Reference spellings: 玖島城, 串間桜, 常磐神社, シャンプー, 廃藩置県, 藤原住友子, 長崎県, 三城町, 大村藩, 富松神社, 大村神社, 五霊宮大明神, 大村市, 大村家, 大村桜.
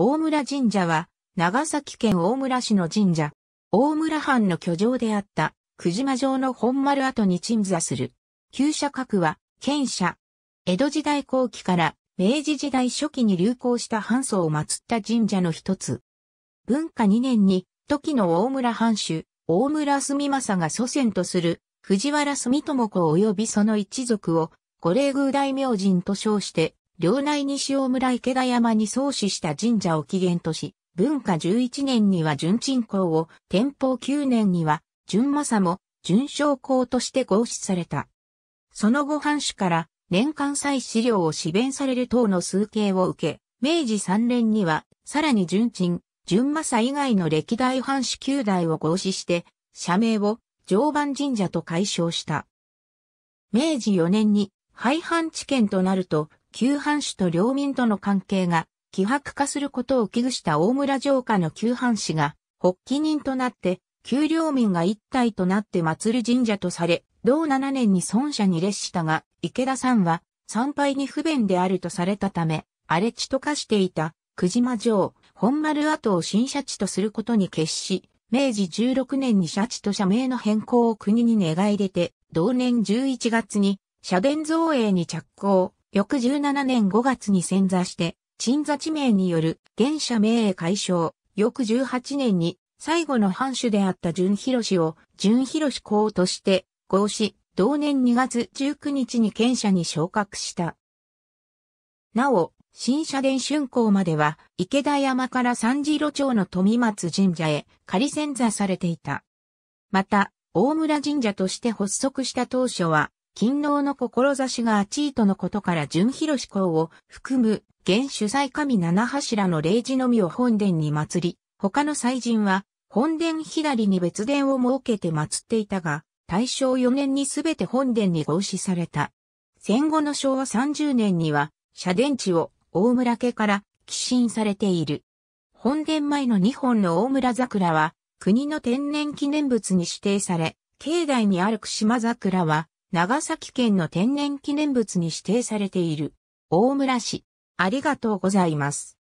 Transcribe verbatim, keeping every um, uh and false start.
大村神社は、長崎県大村市の神社、大村藩の居城であった、久島城の本丸跡に鎮座する。旧社格は、県社。江戸時代後期から明治時代初期に流行した藩祖を祀った神社の一つ。文化にねんに、時の大村藩主、大村住正が祖先とする、藤原住友子及びその一族を、五霊宮大明神と称して、領内西大村池田山に創始した神社を起源とし、文化じゅういちねんには準鎮公を、天保きゅうねんには、準正も、準将公として合祀された。その後藩主から、年間祭祀料を支弁される等の崇敬を受け、明治さんねんには、さらに準鎮、準正以外の歴代藩主きゅうだいを合祀して、社名を、常磐神社と改称した。明治よねんに、廃藩置県となると、旧藩主と領民との関係が、希薄化することを危惧した大村城下の旧藩士が、発起人となって、旧領民が一体となって祭る神社とされ、同ななねんに村社に列したが、池田さんは、参拝に不便であるとされたため、荒れ地と化していた、久島城、本丸跡を新社地とすることに決し、明治じゅうろくねんに社地と社名の変更を国に願い出て、同年じゅういちがつに、社殿造営に着工、翌じゅうななねんごがつに遷座して、鎮座地名による現社名へ改称、翌じゅうはちねんに最後の藩主であった準弘を準弘公として合祀、同年にがつじゅうくにちに県社に昇格した。なお、新社殿竣工までは池田山から三次路町の富松神社へ仮遷座されていた。また、大村神社として発足した当初は、勤労の志が厚いとのことから準弘公を含む現主祭神七柱の霊事のみを本殿に祀り、他の祭神は本殿左に別殿を設けて祀っていたが、大正よねんにすべて本殿に合祀された。戦後の昭和さんじゅうねんには社殿地を大村家から寄進されている。本殿前のにほんの大村桜は国の天然記念物に指定され、境内にある串間桜は、長崎県の天然記念物に指定されている。大村市。ありがとうございます。